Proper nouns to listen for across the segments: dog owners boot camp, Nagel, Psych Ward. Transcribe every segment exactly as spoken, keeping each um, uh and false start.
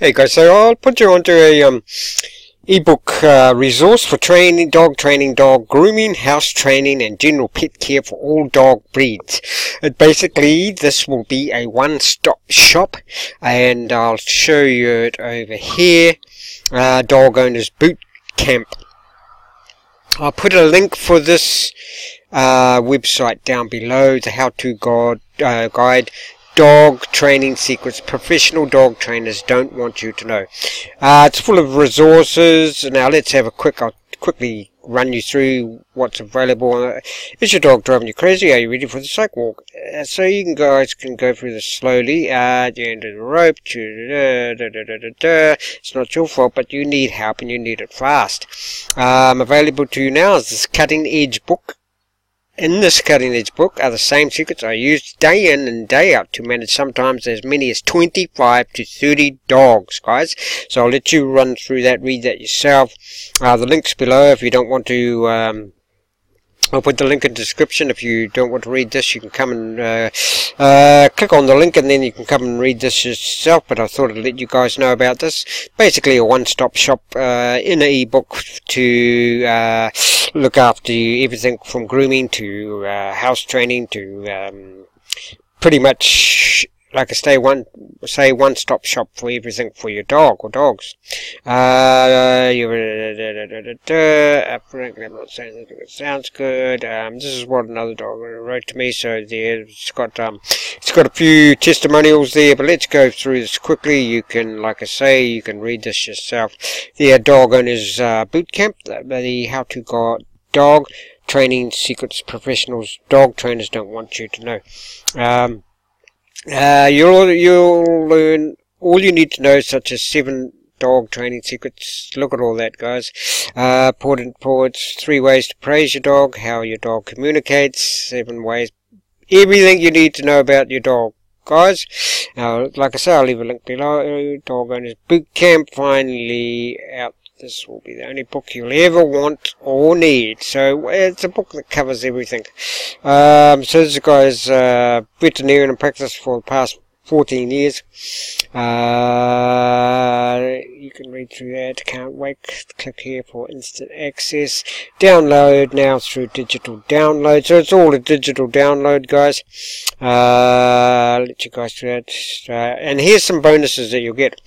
Hey guys, so I'll put you onto a um, ebook uh, resource for training, dog training, dog grooming, house training and general pet care for all dog breeds. It basically, this will be a one-stop shop, and I'll show you it over here, uh, Dog Owners Boot Camp. I'll put a link for this uh, website down below, the how-to guide, uh, guide. Dog training secrets professional dog trainers don't want you to know. Uh, it's full of resources. Now let's have a quick, I'll quickly run you through what's available. Is your dog driving you crazy? Are you ready for the psych ward? Uh, so you can guys can go through this slowly. Uh, the end of the rope. Da, da, da, da, da, da. It's not your fault, but you need help and you need it fast. Um, available to you now is this cutting edge book. In this cutting edge book are the same secrets I use day in and day out to manage sometimes as many as twenty-five to thirty dogs, guys. So I'll let you run through that, read that yourself. Uh, the link's below if you don't want to. Um, I'll put the link in the description. If you don't want to read this, you can come and uh, uh, click on the link and then you can come and read this yourself. But I thought I'd let you guys know about this. Basically a one-stop shop uh, in an ebook to... Uh, look after you, everything from grooming to uh, house training to um, pretty much like a stay one say one stop shop for everything for your dog or dogs. Uh, you, I'm not saying that it sounds good. Um, this is what another dog wrote to me. So there, it's got um, it's got a few testimonials there. But let's go through this quickly. You can, like I say, you can read this yourself. The Dog Owners uh, Boot Camp, the, the How to Guide Dog Training Secrets Professionals Dog Trainers Don't Want You to Know. Um, Uh, you'll, you'll learn all you need to know, such as seven dog training secrets. Look at all that, guys. Uh, important points, three ways to praise your dog, how your dog communicates, seven ways, everything you need to know about your dog, guys. Now, like I say, I'll leave a link below. Dog Owners Boot Camp, finally out. This will be the only book you'll ever want or need. So it's a book that covers everything. Um, so this guy's uh, veterinarian in practice for the past fourteen years. Uh, you can read through that. Can't wait. Click here for instant access. Download now through digital download. So it's all a digital download, guys. Uh, let you guys do that. Uh, and here's some bonuses that you'll get.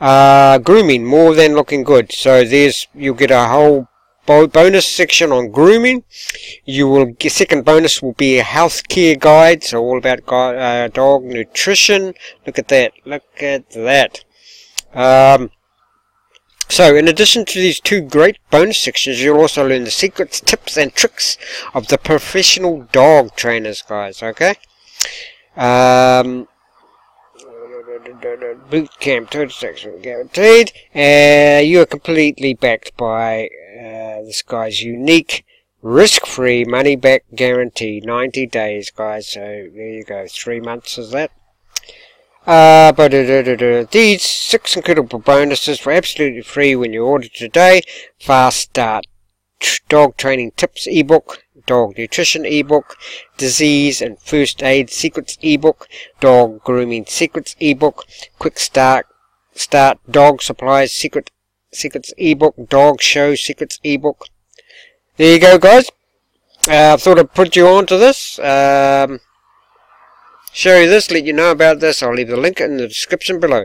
Uh, grooming, more than looking good. So there's, you'll get a whole bo bonus section on grooming. You will get, second bonus will be a health care guide, so all about guide, uh, dog nutrition. Look at that, look at that. Um, so in addition to these two great bonus sections, you'll also learn the secrets, tips and tricks of the professional dog trainers, guys, okay? Um... Boot camp, total satisfaction guaranteed. Uh, you are completely backed by uh, this guy's unique, risk-free money-back guarantee. ninety days, guys. So there you go. Three months is that. Uh, but these six incredible bonuses for absolutely free when you order today. Fast start. Dog training tips ebook, dog nutrition ebook, disease and first aid secrets ebook, dog grooming secrets ebook, quick start start dog supplies secret secrets ebook, dog show secrets ebook. There you go, guys. I uh, thought I'd put you on to this, um, show you this, let you know about this. I'll leave the link in the description below.